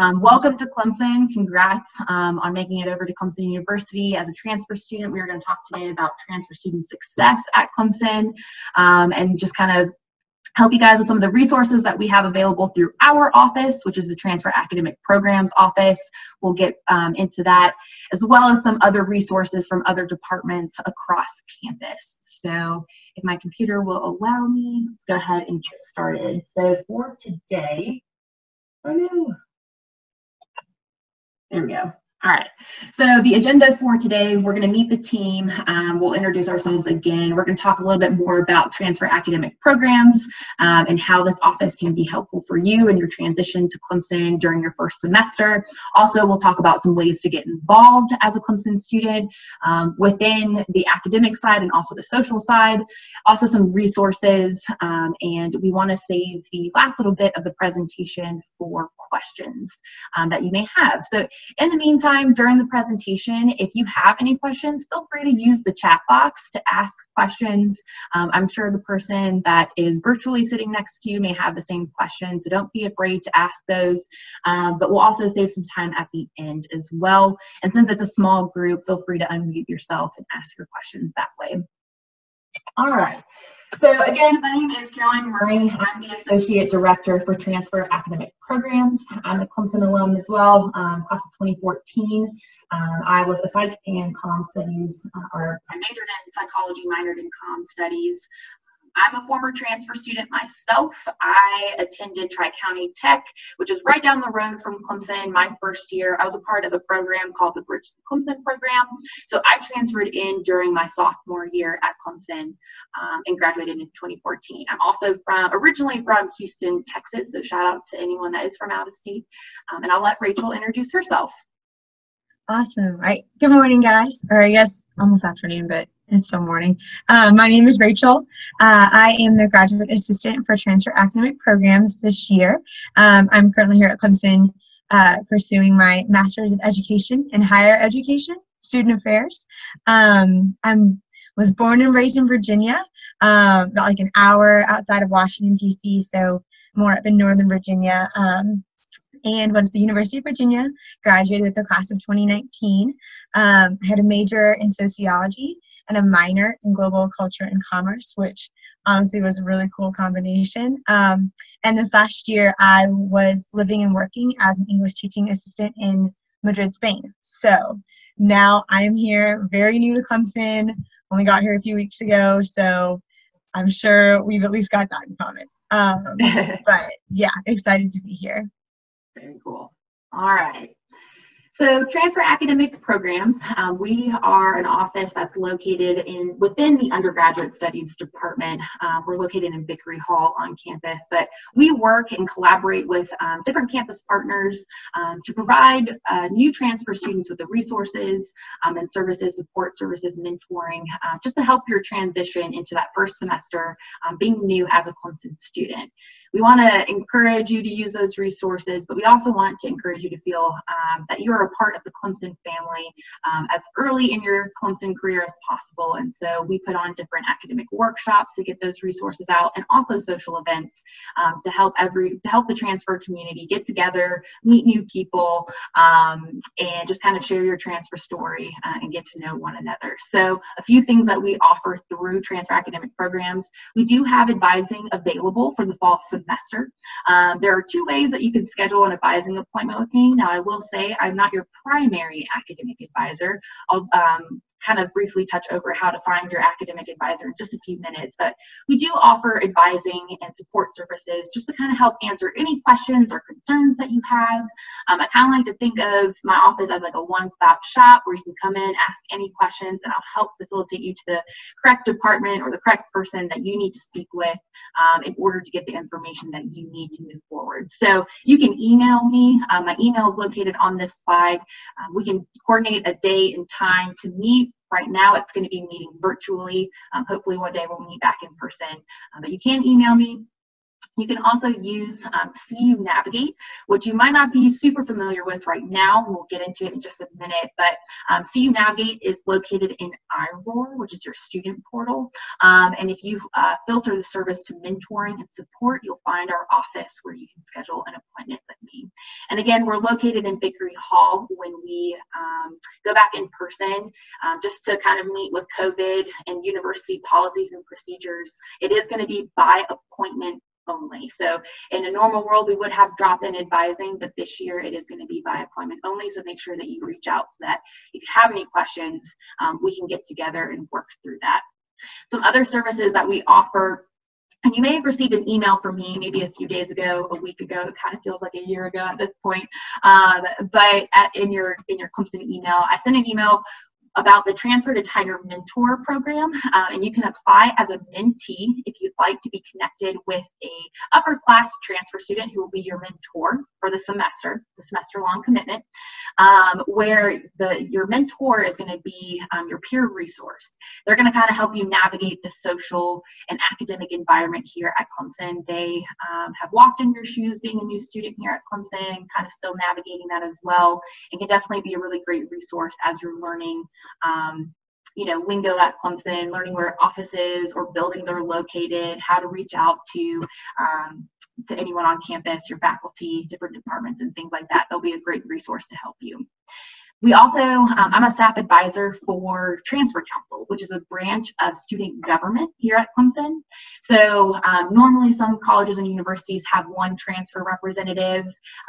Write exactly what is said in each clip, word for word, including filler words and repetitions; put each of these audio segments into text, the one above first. Um, welcome to Clemson. Congrats um, on making it over to Clemson University. As a transfer student, we are going to talk today about transfer student success at Clemson um, and just kind of help you guys with some of the resources that we have available through our office, which is the Transfer Academic Programs Office. We'll get um, into that, as well as some other resources from other departments across campus. So if my computer will allow me, let's go ahead and get started. So for today, oh no, there we go. All right, so the agenda for today, we're going to meet the team. Um, we'll introduce ourselves again. We're going to talk a little bit more about transfer academic programs um, and how this office can be helpful for you in your transition to Clemson during your first semester. Also, we'll talk about some ways to get involved as a Clemson student um, within the academic side and also the social side. Also, some resources, um, and we want to save the last little bit of the presentation for questions um, that you may have. So in the meantime, during the presentation, if you have any questions, feel free to use the chat box to ask questions. Um, I'm sure the person that is virtually sitting next to you may have the same questions, so don't be afraid to ask those. Um, but we'll also save some time at the end as well. And since it's a small group, feel free to unmute yourself and ask your questions that way. All right. So again, my name is Caroline Murray. I'm the Associate Director for Transfer Academic Programs. I'm a Clemson alum as well, um, class of twenty fourteen. Um, I was a Psych and Comm Studies, uh, or I majored in psychology, minored in Comm Studies. I'm a former transfer student myself. I attended Tri-County Tech, which is right down the road from Clemson. My first year, I was a part of a program called the Bridge to Clemson program. So I transferred in during my sophomore year at Clemson um, and graduated in twenty fourteen. I'm also from, originally from Houston, Texas, so shout out to anyone that is from out of state. Um, and I'll let Rachel introduce herself. Awesome. All right. Good morning, guys. Or I guess almost afternoon, but it's still morning. Uh, my name is Rachel. Uh, I am the Graduate Assistant for Transfer Academic Programs this year. Um, I'm currently here at Clemson uh, pursuing my Master's of Education in Higher Education, Student Affairs. Um, I was born and raised in Virginia, um, about like an hour outside of Washington, D C, so more up in Northern Virginia. Um, and went to the University of Virginia, graduated with the class of twenty nineteen. Um, I had a major in sociology and a minor in global culture and commerce, which honestly was a really cool combination. Um, and this last year, I was living and working as an English teaching assistant in Madrid, Spain. So now I'm here, very new to Clemson, only got here a few weeks ago, so I'm sure we've at least got that in common. Um, but yeah, excited to be here. Very cool. All right. So Transfer Academic Programs, um, we are an office that's located in within the undergraduate studies department. Uh, we're located in Vickery Hall on campus, but we work and collaborate with um, different campus partners um, to provide uh, new transfer students with the resources um, and services, support services, mentoring, uh, just to help your transition into that first semester, um, being new as a Clemson student. We want to encourage you to use those resources, but we also want to encourage you to feel um, that you are a part of the Clemson family um, as early in your Clemson career as possible. And so we put on different academic workshops to get those resources out, and also social events um, to help every to help the transfer community get together, meet new people, um, and just kind of share your transfer story uh, and get to know one another. So a few things that we offer through Transfer Academic Programs: we do have advising available for the fall semester. Um, there are two ways that you can schedule an advising appointment with me. Now, I will say I'm not your primary academic advisor. I'll um, kind of briefly touch over how to find your academic advisor in just a few minutes, but we do offer advising and support services just to kind of help answer any questions or concerns that you have. Um, I kind of like to think of my office as like a one-stop shop where you can come in, ask any questions, and I'll help facilitate you to the correct department or the correct person that you need to speak with um, in order to get the information that you need to move forward. So you can email me. Uh, my email is located on this slide. Um, we can coordinate a day and time to meet. Right now, it's going to be meeting virtually. Um, hopefully, one day we'll meet back in person. Um, but you can email me. You can also use um, C U Navigate, which you might not be super familiar with right now. We'll get into it in just a minute, but um, C U Navigate is located in I R O A R, which is your student portal. Um, and if you uh, filter the service to mentoring and support, you'll find our office where you can schedule an appointment with me. And again, we're located in Vickery Hall when we um, go back in person, um, just to kind of meet with COVID and university policies and procedures. It is going to be by appointment only. So in a normal world, we would have drop-in advising, but this year it is going to be by appointment only. So make sure that you reach out so that if you have any questions, um, we can get together and work through that. Some other services that we offer, and you may have received an email from me maybe a few days ago, a week ago, it kind of feels like a year ago at this point, um, but at, in your in your Clemson email, I sent an email about the Transfer to Tiger Mentor Program, uh, and you can apply as a mentee if you'd like to be connected with a upperclass transfer student who will be your mentor for the semester, the semester-long commitment, um, where the your mentor is going to be um, your peer resource. They're going to kind of help you navigate the social and academic environment here at Clemson. They um, have walked in your shoes being a new student here at Clemson, kind of still navigating that as well, and can definitely be a really great resource as you're learning Um, you know, lingo at Clemson, learning where offices or buildings are located, how to reach out to um, to anyone on campus, your faculty, different departments and things like that. They'll be a great resource to help you. We also, um, I'm a staff advisor for Transfer Council, which is a branch of student government here at Clemson. So um, normally some colleges and universities have one transfer representative,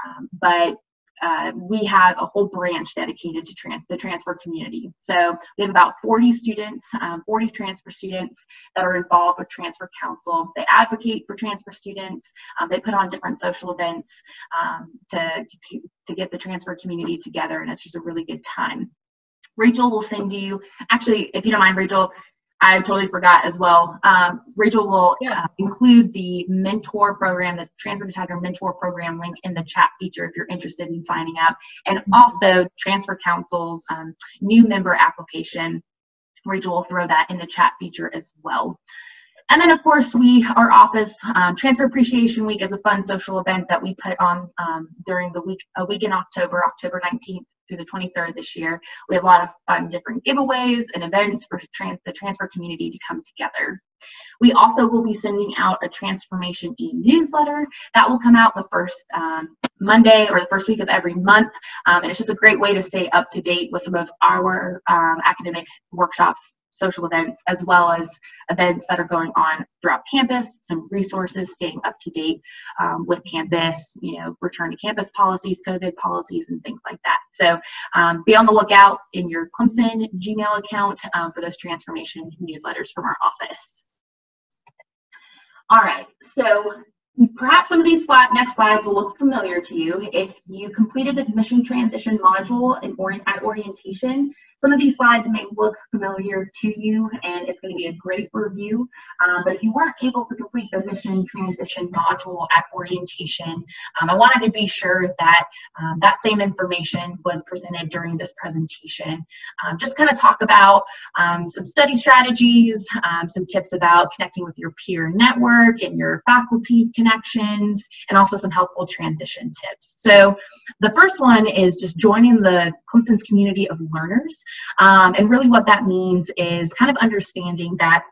um, but Uh, we have a whole branch dedicated to trans the transfer community. So we have about forty students, um, forty transfer students that are involved with Transfer Council. They advocate for transfer students. Um, they put on different social events um, to, to, to get the transfer community together, and it's just a really good time. Rachel will send you, actually, if you don't mind, Rachel, I totally forgot as well. Um, Rachel will yeah. uh, include the mentor program, the Transfer to Tiger Mentor Program link in the chat feature if you're interested in signing up. And also Transfer Council's um, new member application. Rachel will throw that in the chat feature as well. And then, of course, we, our office, um, Transfer Appreciation Week is a fun social event that we put on um, during the week, a week in October, October nineteenth. Through the twenty-third this year. We have a lot of fun different giveaways and events for trans the transfer community to come together. We also will be sending out a Transformation e-newsletter that will come out the first um, Monday or the first week of every month, um, and it's just a great way to stay up to date with some of our um, academic workshops, social events, as well as events that are going on throughout campus, some resources, staying up to date um, with campus, you know, return to campus policies, COVID policies, and things like that. So um, be on the lookout in your Clemson Gmail account um, for those transformation newsletters from our office. All right, so perhaps some of these slide, next slides will look familiar to you. If you completed the admission transition module in orient, at orientation, some of these slides may look familiar to you, and it's going to be a great review. Um, but if you weren't able to complete the admission transition module at orientation, um, I wanted to be sure that um, that same information was presented during this presentation. Um, just kind of talk about um, some study strategies, um, some tips about connecting with your peer network and your faculty connections, and also some helpful transition tips. So the first one is just joining the Clemson's community of learners. Um, and really what that means is kind of understanding that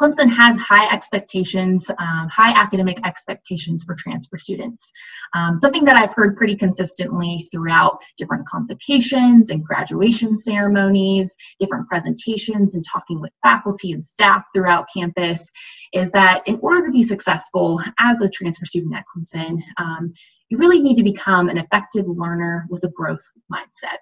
Clemson has high expectations, um, high academic expectations for transfer students. Um, something that I've heard pretty consistently throughout different convocations and graduation ceremonies, different presentations, and talking with faculty and staff throughout campus is that in order to be successful as a transfer student at Clemson, um, you really need to become an effective learner with a growth mindset.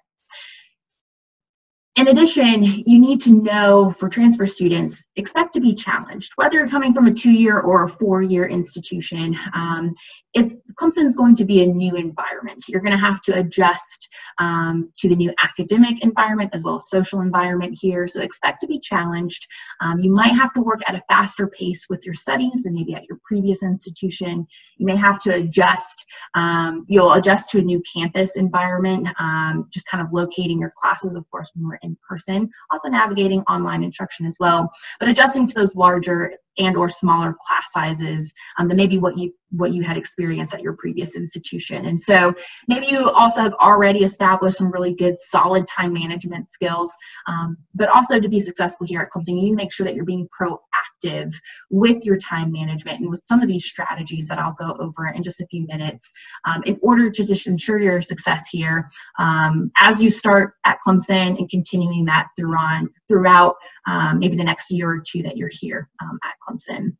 In addition, you need to know for transfer students, expect to be challenged. Whether you're coming from a two-year or a four-year institution, um, it's, Clemson's going to be a new environment. You're gonna have to adjust um, to the new academic environment as well as social environment here, so expect to be challenged. Um, you might have to work at a faster pace with your studies than maybe at your previous institution. You may have to adjust, um, you'll adjust to a new campus environment, um, just kind of locating your classes, of course, when we're in person, also navigating online instruction as well, but adjusting to those larger and or smaller class sizes um, than maybe what you what you had experienced at your previous institution. And so maybe you also have already established some really good solid time management skills, um, but also to be successful here at Clemson, you need to make sure that you're being proactive with your time management and with some of these strategies that I'll go over in just a few minutes um, in order to just ensure your success here um, as you start at Clemson and continuing that through on, throughout um, maybe the next year or two that you're here um, at Clemson.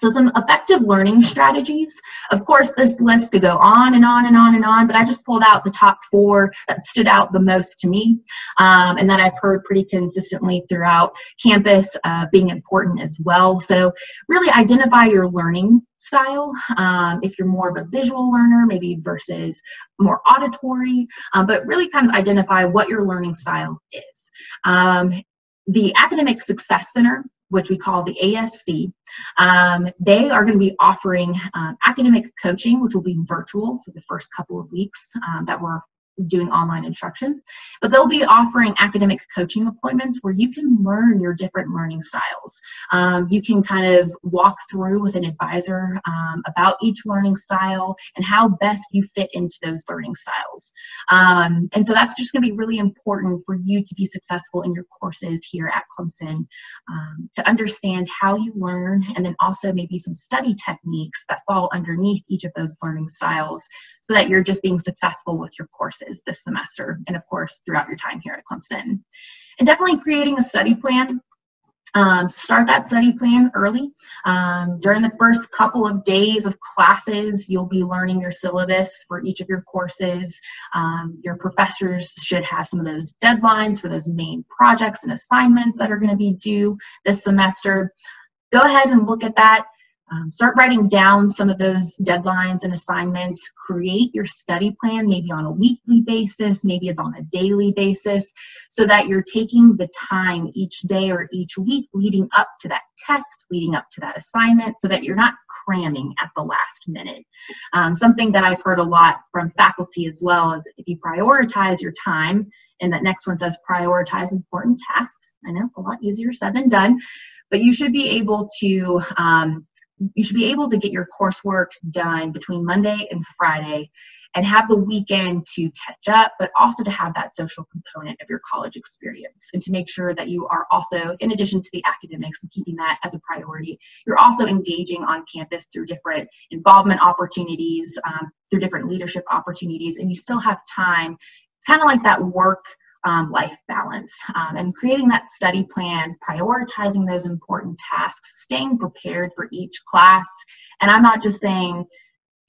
So some effective learning strategies. Of course, this list could go on and on and on and on, but I just pulled out the top four that stood out the most to me um, and that I've heard pretty consistently throughout campus uh, being important as well. So really identify your learning style. Um, if you're more of a visual learner, maybe versus more auditory, um, but really kind of identify what your learning style is. Um, the Academic Success Center, which we call the A S C. Um, they are gonna be offering um, academic coaching, which will be virtual for the first couple of weeks um, that we're doing online instruction, but they'll be offering academic coaching appointments where you can learn your different learning styles. Um, you can kind of walk through with an advisor um, about each learning style and how best you fit into those learning styles. Um, and so that's just going to be really important for you to be successful in your courses here at Clemson, um, to understand how you learn, and then also maybe some study techniques that fall underneath each of those learning styles so that you're just being successful with your courses this semester, and of course throughout your time here at Clemson. And definitely creating a study plan. Um, start that study plan early. Um, during the first couple of days of classes, you'll be learning your syllabus for each of your courses. Um, your professors should have some of those deadlines for those main projects and assignments that are going to be due this semester. Go ahead and look at that. Um, start writing down some of those deadlines and assignments. Create your study plan, maybe on a weekly basis, maybe it's on a daily basis, so that you're taking the time each day or each week leading up to that test, leading up to that assignment, so that you're not cramming at the last minute. Um, something that I've heard a lot from faculty as well is if you prioritize your time, and that next one says prioritize important tasks. I know, a lot easier said than done, but you should be able to um, You should be able to get your coursework done between Monday and Friday and have the weekend to catch up, but also to have that social component of your college experience and to make sure that you are also, in addition to the academics and keeping that as a priority, you're also engaging on campus through different involvement opportunities, um, through different leadership opportunities, and you still have time, kind of like that work Um, life balance, um, and creating that study plan, prioritizing those important tasks, staying prepared for each class. And I'm not just saying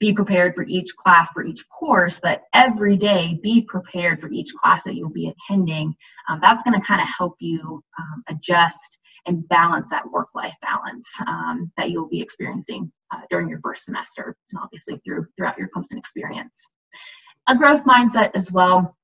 be prepared for each class for each course, but every day be prepared for each class that you'll be attending. Um, that's going to kind of help you um, adjust and balance that work-life balance um, that you'll be experiencing uh, during your first semester and obviously through throughout your Clemson experience. A growth mindset as well.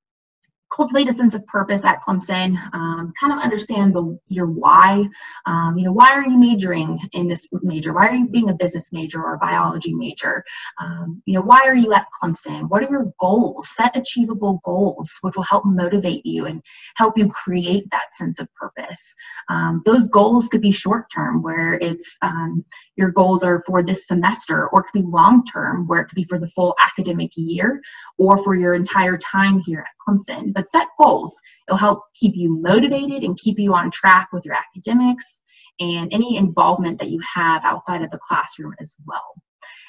Cultivate a sense of purpose at Clemson. Um, kind of understand the, your why. Um, you know, why are you majoring in this major? Why are you being a business major or a biology major? Um, you know, why are you at Clemson? What are your goals? Set achievable goals, which will help motivate you and help you create that sense of purpose. Um, those goals could be short-term, where it's um, your goals are for this semester, or it could be long-term, where it could be for the full academic year or for your entire time here at Clemson. But set goals. It'll help keep you motivated and keep you on track with your academics and any involvement that you have outside of the classroom as well.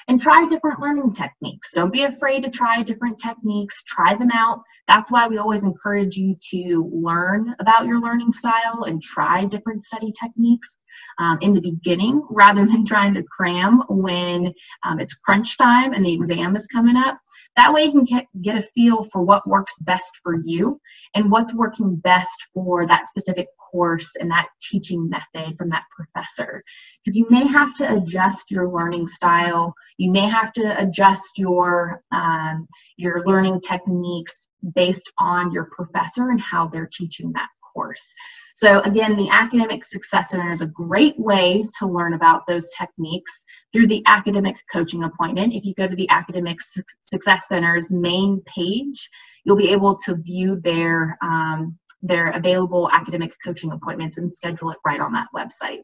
And try different learning techniques. Don't be afraid to try different techniques. Try them out. That's why we always encourage you to learn about your learning style and try different study techniques um, in the beginning, rather than trying to cram when um, it's crunch time and the exam is coming up. That way you can get a feel for what works best for you and what's working best for that specific course and that teaching method from that professor. Because you may have to adjust your learning style, you may have to adjust your, um, your learning techniques based on your professor and how they're teaching that course. So again, the Academic Success Center is a great way to learn about those techniques through the academic coaching appointment. If you go to the Academic Success Center's main page, you'll be able to view their, um, their available academic coaching appointments and schedule it right on that website.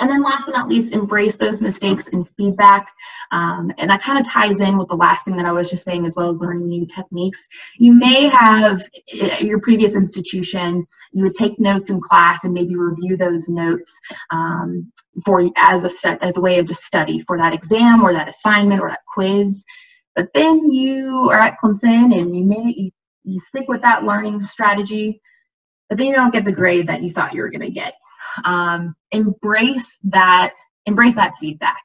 And then last but not least, embrace those mistakes and feedback. Um, and that kind of ties in with the last thing that I was just saying, as well as learning new techniques. You may have, at your previous institution, you would take notes in class and maybe review those notes um, for as a, as a way of to study for that exam or that assignment or that quiz. But then you are at Clemson and you may you, you stick with that learning strategy, but then you don't get the grade that you thought you were going to get. Um, embrace that, embrace that feedback.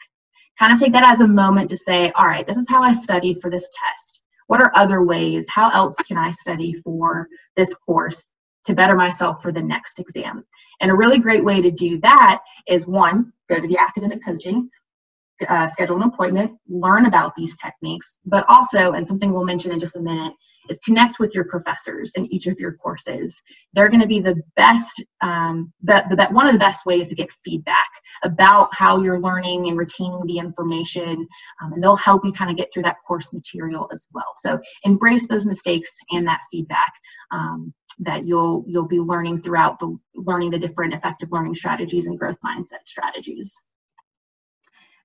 Kind of take that as a moment to say, all right, this is how I studied for this test. What are other ways? How else can I study for this course to better myself for the next exam? And a really great way to do that is, one, go to the academic coaching, uh, schedule an appointment, learn about these techniques, but also, and something we'll mention in just a minute, is connect with your professors in each of your courses. They're going to be the best, um, the, the, one of the best ways to get feedback about how you're learning and retaining the information, um, and they'll help you kind of get through that course material as well. So embrace those mistakes and that feedback um, that you'll you'll be learning throughout the learning the different effective learning strategies and growth mindset strategies.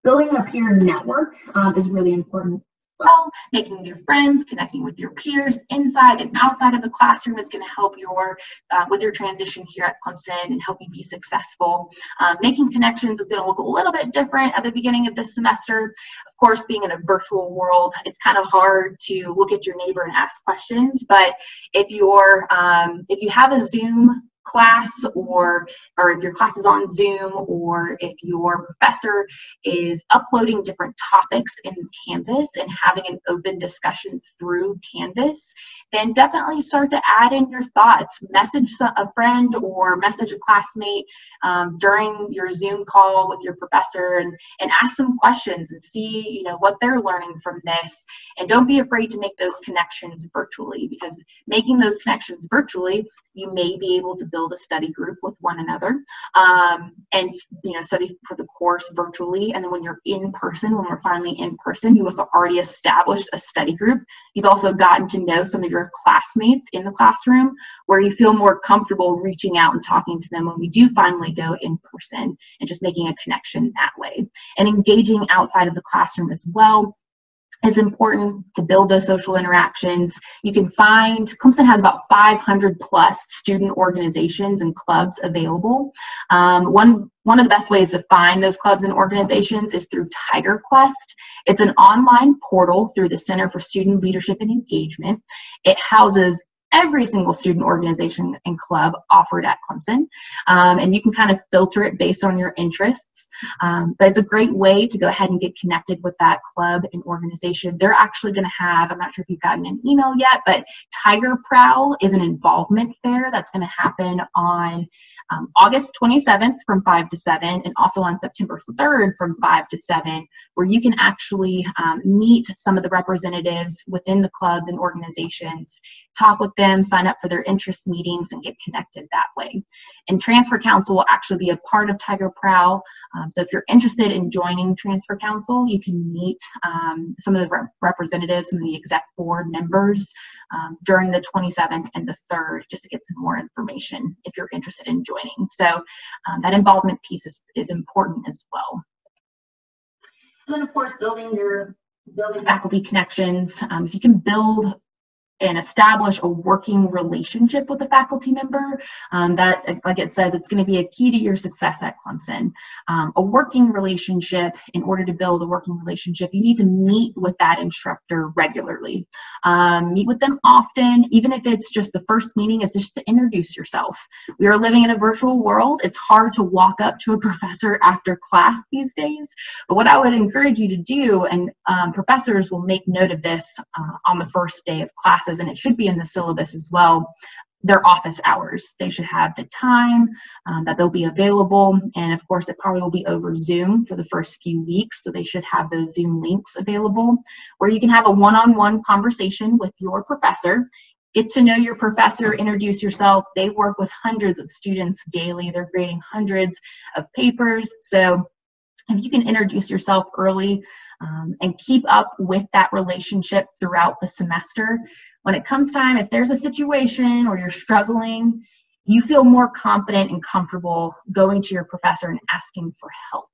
Building a peer network um, is really important. Well, making new friends, connecting with your peers inside and outside of the classroom is going to help your uh, with your transition here at Clemson and help you be successful. Um, making connections is going to look a little bit different at the beginning of this semester. Of course, being in a virtual world, it's kind of hard to look at your neighbor and ask questions. But if you're um, if you have a Zoom class, or or if your class is on Zoom, or if your professor is uploading different topics in Canvas and having an open discussion through Canvas, then definitely start to add in your thoughts. Message a friend or message a classmate um, during your Zoom call with your professor, and, and ask some questions and see, you know, what they're learning from this. And don't be afraid to make those connections virtually, because making those connections virtually, you may be able to build Build a study group with one another, um, and you know, study for the course virtually. And then when you're in person, when we're finally in person, you have already established a study group. You've also gotten to know some of your classmates in the classroom, where you feel more comfortable reaching out and talking to them when we do finally go in person, and just making a connection that way. And engaging outside of the classroom as well. It's important to build those social interactions. You can find, Clemson has about five hundred plus student organizations and clubs available. Um, one, one of the best ways to find those clubs and organizations is through TigerQuest. It's an online portal through the Center for Student Leadership and Engagement. It houses every single student organization and club offered at Clemson, um, and you can kind of filter it based on your interests, um, but it's a great way to go ahead and get connected with that club and organization. They're actually going to have, I'm not sure if you've gotten an email yet, but Tiger Prowl is an involvement fair that's going to happen on um, August twenty-seventh from five to seven, and also on September third from five to seven, where you can actually um, meet some of the representatives within the clubs and organizations, talk with them, sign up for their interest meetings, and get connected that way. And Transfer Council will actually be a part of Tiger Prowl. Um, so if you're interested in joining Transfer Council, you can meet um, some of the rep representatives and the exec board members um, during the twenty-seventh and the third, just to get some more information if you're interested in joining. So um, that involvement piece is, is important as well. And then of course, building your building faculty connections. Um, if you can build and establish a working relationship with a faculty member, um, that, like it says, it's going to be a key to your success at Clemson. Um, a working relationship, in order to build a working relationship, you need to meet with that instructor regularly. Um, meet with them often, even if it's just the first meeting is just to introduce yourself. We are living in a virtual world. It's hard to walk up to a professor after class these days, but what I would encourage you to do, and um, professors will make note of this uh, on the first day of class, and it should be in the syllabus as well, their office hours. They should have the time um, that they'll be available, and of course it probably will be over Zoom for the first few weeks, so they should have those Zoom links available, where you can have a one-on-one conversation with your professor. Get to know your professor, introduce yourself. They work with hundreds of students daily. They're grading hundreds of papers, so if you can introduce yourself early um, and keep up with that relationship throughout the semester, when it comes time, if there's a situation or you're struggling, you feel more confident and comfortable going to your professor and asking for help,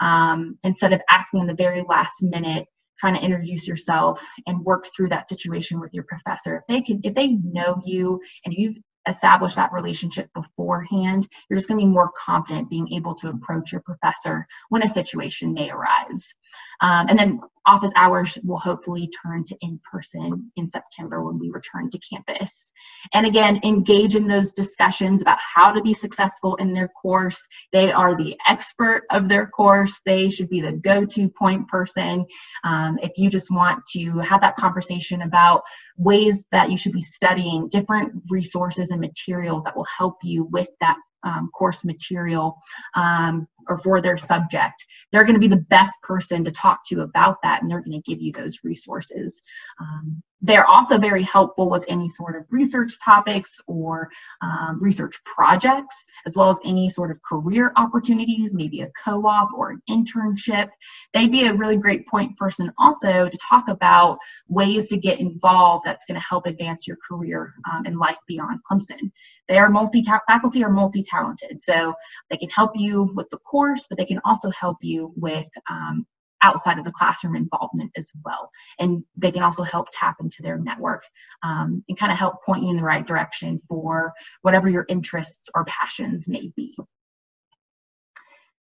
um, instead of asking in the very last minute, trying to introduce yourself and work through that situation with your professor. If they can, if they know you and you've established that relationship beforehand, you're just going to be more confident being able to approach your professor when a situation may arise. Um, and then office hours will hopefully turn to in-person in September when we return to campus. And again, engage in those discussions about how to be successful in their course. They are the expert of their course. They should be the go-to point person. Um, if you just want to have that conversation about ways that you should be studying, different resources and materials that will help you with that Um, course material um, or for their subject, they're going to be the best person to talk to about that, and they're going to give you those resources. Um, they're also very helpful with any sort of research topics or um, research projects, as well as any sort of career opportunities, maybe a co-op or an internship. They'd be a really great point person also to talk about ways to get involved that's going to help advance your career um, and life beyond Clemson. They are multi-ta- faculty are multi-talented. So they can help you with the course, but they can also help you with um, outside of the classroom involvement as well. And they can also help tap into their network um, and kind of help point you in the right direction for whatever your interests or passions may be.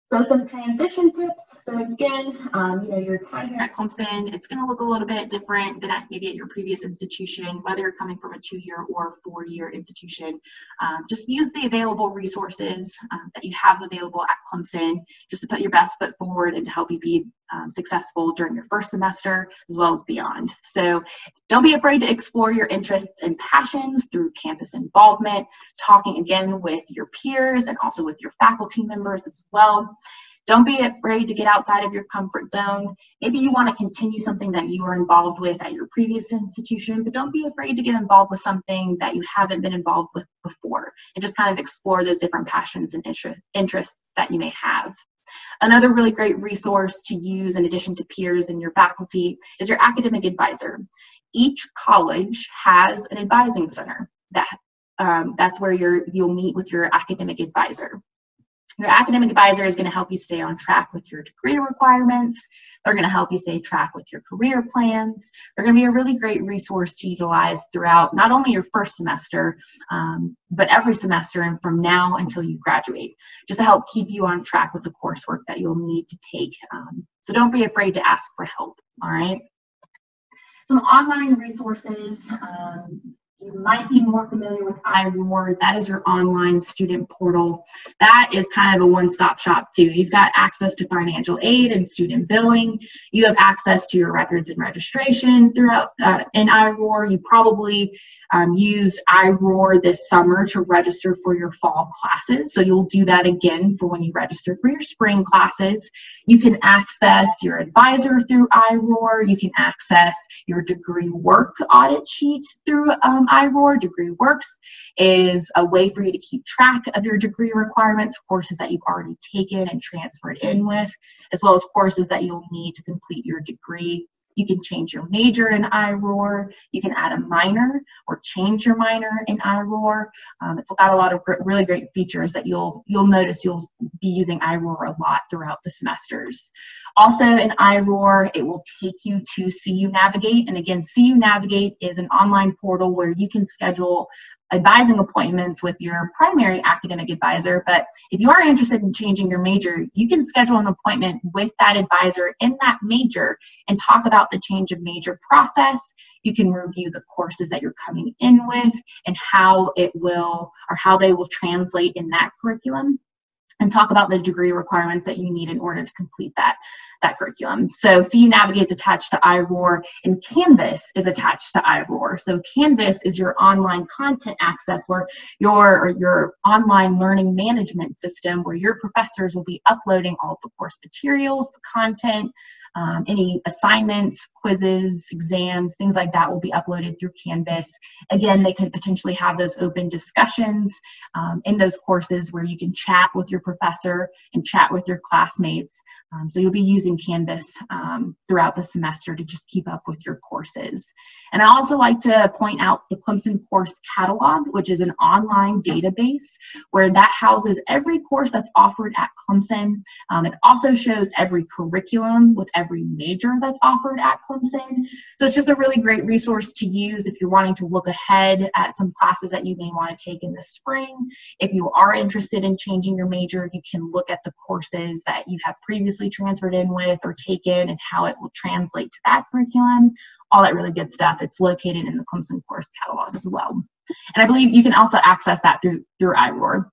So some transition tips. So again, um, you know, your time here at Clemson, it's going to look a little bit different than at maybe at your previous institution, whether you're coming from a two-year or four-year institution. Um, just use the available resources um, that you have available at Clemson, just to put your best foot forward and to help you be um, successful during your first semester as well as beyond. So don't be afraid to explore your interests and passions through campus involvement, talking again with your peers and also with your faculty members as well. Don't be afraid to get outside of your comfort zone. Maybe you want to continue something that you were involved with at your previous institution, but don't be afraid to get involved with something that you haven't been involved with before, and just kind of explore those different passions and interests that you may have. Another really great resource to use in addition to peers and your faculty is your academic advisor. Each college has an advising center. That, um, that's where you're, you'll meet with your academic advisor. Your academic advisor is going to help you stay on track with your degree requirements. They're going to help you stay on track with your career plans. They're going to be a really great resource to utilize throughout not only your first semester, um, but every semester and from now until you graduate, just to help keep you on track with the coursework that you'll need to take. Um, so don't be afraid to ask for help, all right? Some online resources. Um, You might be more familiar with I R O A R. That is your online student portal. That is kind of a one-stop shop too. You've got access to financial aid and student billing. You have access to your records and registration throughout uh, in I R O A R. You probably um, used I R O A R this summer to register for your fall classes. So you'll do that again for when you register for your spring classes. You can access your advisor through I R O A R. You can access your degree work audit sheet through um, I R O A R. DegreeWorks is a way for you to keep track of your degree requirements, courses that you've already taken and transferred in with, as well as courses that you'll need to complete your degree. You can change your major in I R O A R. You can add a minor or change your minor in I R O A R. Um, it's got a lot of gr really great features that you'll you'll notice you'll be using I R O A R a lot throughout the semesters. Also in I R O A R, it will take you to C U Navigate. And again, C U Navigate is an online portal where you can schedule advising appointments with your primary academic advisor, but if you are interested in changing your major, you can schedule an appointment with that advisor in that major and talk about the change of major process. You can review the courses that you're coming in with and how it will, or how they will translate in that curriculum, and talk about the degree requirements that you need in order to complete that, that curriculum. So C U Navigate is attached to I R O A R, and Canvas is attached to I R O A R. So Canvas is your online content access where your, or your online learning management system where your professors will be uploading all of the course materials, the content, Um, any assignments, quizzes, exams, things like that will be uploaded through Canvas. Again, they can potentially have those open discussions um, in those courses where you can chat with your professor and chat with your classmates. Um, so you'll be using Canvas um, throughout the semester to just keep up with your courses. And I also like to point out the Clemson Course Catalog, which is an online database where that houses every course that's offered at Clemson. Um, it also shows every curriculum with every major that's offered at Clemson. So it's just a really great resource to use if you're wanting to look ahead at some classes that you may want to take in the spring. If you are interested in changing your major, you can look at the courses that you have previously transferred in with or taken and how it will translate to that curriculum. All that really good stuff. It's located in the Clemson Course Catalog as well. And I believe you can also access that through, through I ROAR.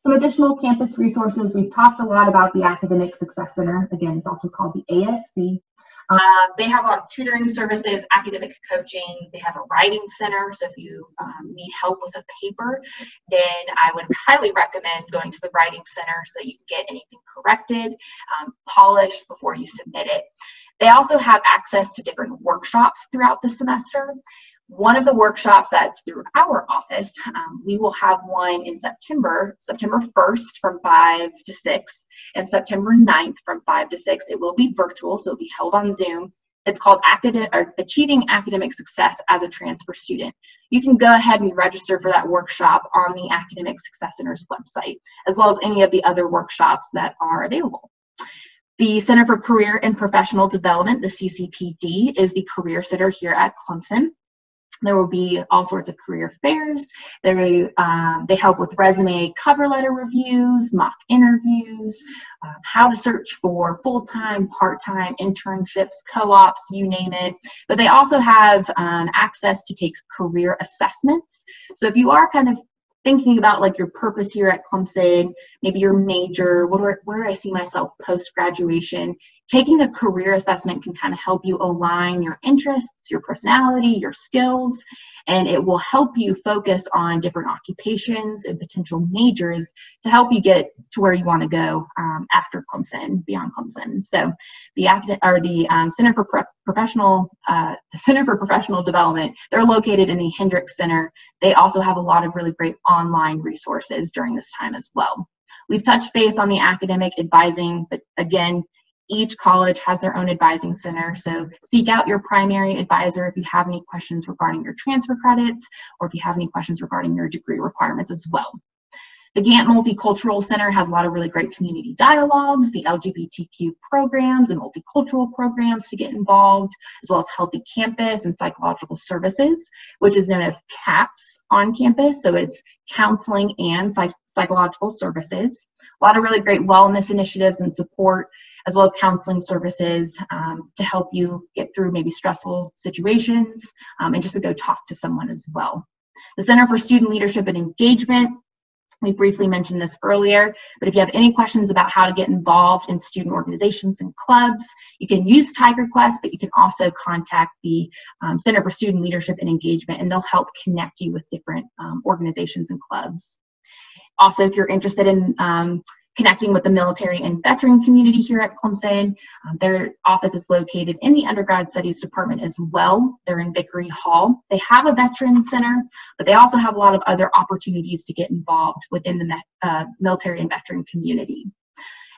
Some additional campus resources. We've talked a lot about the Academic Success Center. Again, it's also called the A S C. Uh, they have a lot of tutoring services, academic coaching. They have a writing center, so if you um, need help with a paper, then I would highly recommend going to the writing center so that you can get anything corrected, um, polished before you submit it. They also have access to different workshops throughout the semester. One of the workshops that's through our office, um, we will have one in September, September first from five to six, and September ninth from five to six. It will be virtual, so it will be held on Zoom. It's called Academic, or Achieving Academic Success as a Transfer Student. You can go ahead and register for that workshop on the Academic Success Center's website, as well as any of the other workshops that are available. The Center for Career and Professional Development, the C C P D, is the career center here at Clemson. There will be all sorts of career fairs. They, um, they help with resume cover letter reviews, mock interviews, um, how to search for full-time, part-time, internships, co-ops, you name it. But they also have um, access to take career assessments. So if you are kind of thinking about like your purpose here at Clemson, maybe your major, what do I, where do I see myself post-graduation? Taking a career assessment can kind of help you align your interests, your personality, your skills, and it will help you focus on different occupations and potential majors to help you get to where you want to go um, after Clemson, beyond Clemson. So the, or the um, Center for Pro Professional, uh, the Center for Professional Development, they're located in the Hendricks Center. They also have a lot of really great online resources during this time as well. We've touched base on the academic advising, but again, each college has their own advising center, so seek out your primary advisor if you have any questions regarding your transfer credits or if you have any questions regarding your degree requirements as well. The Gantt Multicultural Center has a lot of really great community dialogues, the L G B T Q programs and multicultural programs to get involved, as well as Healthy Campus and Psychological Services, which is known as CAPS on campus, so it's counseling and psych psychological services. A lot of really great wellness initiatives and support, as well as counseling services um, to help you get through maybe stressful situations um, and just to go talk to someone as well. The Center for Student Leadership and Engagement, we briefly mentioned this earlier, but if you have any questions about how to get involved in student organizations and clubs, you can use TigerQuest, but you can also contact the um, Center for Student Leadership and Engagement, and they'll help connect you with different um, organizations and clubs. Also, if you're interested in um, connecting with the military and veteran community here at Clemson, um, their office is located in the Undergrad Studies Department as well. They're in Vickery Hall. They have a veteran center, but they also have a lot of other opportunities to get involved within the uh, military and veteran community.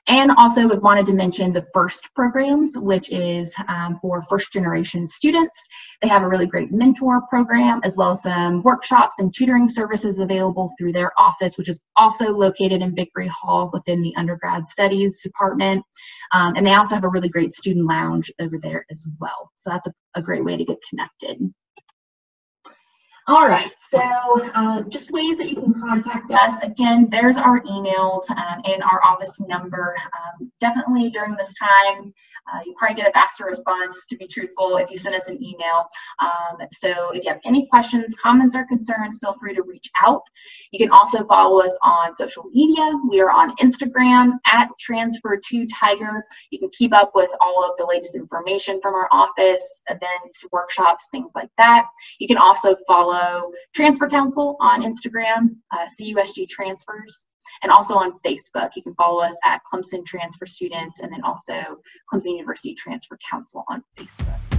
And also we wanted to mention the FIRST programs, which is um, for first generation students. They have a really great mentor program, as well as some workshops and tutoring services available through their office, which is also located in Vickery Hall within the Undergrad Studies Department. Um, and they also have a really great student lounge over there as well. So that's a, a great way to get connected. All right, so um, just ways that you can contact us. Again, there's our emails um, and our office number. Um, definitely during this time, uh, you probably get a faster response, to be truthful, if you send us an email. Um, so if you have any questions, comments, or concerns, feel free to reach out. You can also follow us on social media. We are on Instagram at Transfer to Tiger. You can keep up with all of the latest information from our office, events, workshops, things like that. You can also follow Transfer Council on Instagram, uh, C U S G Transfers, and also on Facebook. You can follow us at Clemson Transfer Students and then also Clemson University Transfer Council on Facebook.